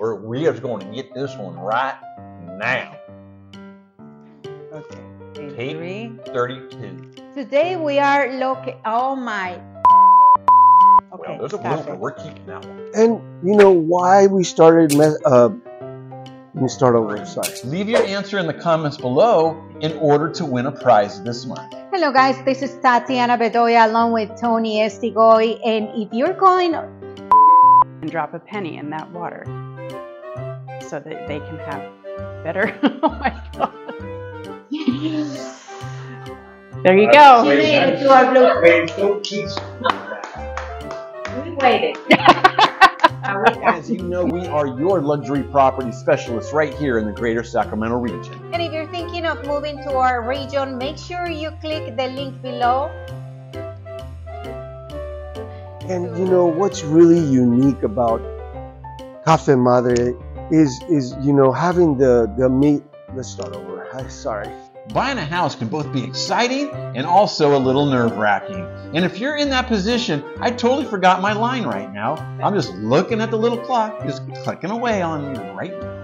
or we are going to get this one right now. Okay. Take 32. Today we are located. Oh my. Okay. Well, we're keeping that one. And you know why we started? We start over. Sorry. Leave your answer in the comments below in order to win a prize this month. Hello, guys. This is Tatiana Bedoya along with Tony Estigoy. And if you're going, and drop a penny in that water so that they can have better. Oh my God. There you go. She made it to our blue. We waited. As you know, we are your luxury property specialists right here in the Greater Sacramento region. And if you're thinking of moving to our region, make sure you click the link below. And you know what's really unique about Cafe Madre is you know having the meat. Let's start over. Sorry. Buying a house can both be exciting and also a little nerve-wracking. And if you're in that position, I totally forgot my line right now. I'm just looking at the little clock, just clicking away on you right now.